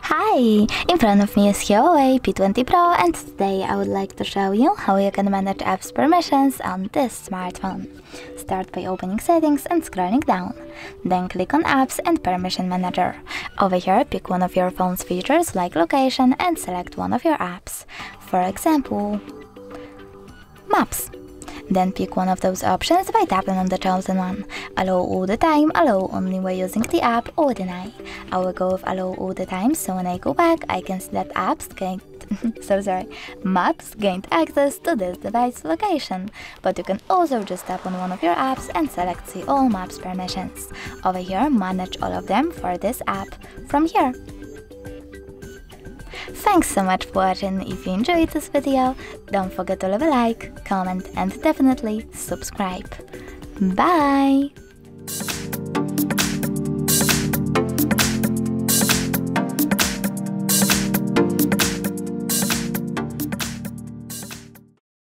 Hi! In front of me is Huawei P20 Pro, and today I would like to show you how you can manage apps permissions on this smartphone. Start by opening settings and scrolling down. Then click on apps and permission manager. Over here pick one of your phone's features like location and select one of your apps. For example, maps. Then pick one of those options by tapping on the chosen one. Allow all the time, allow only by using the app, or deny. I will go with allow all the time, so when I go back I can see that maps gained access to this device location. But you can also just tap on one of your apps and select see all maps permissions. Over here manage all of them for this app from here. Thanks so much for watching. If you enjoyed this video, don't forget to leave a like, comment, and definitely subscribe. Bye!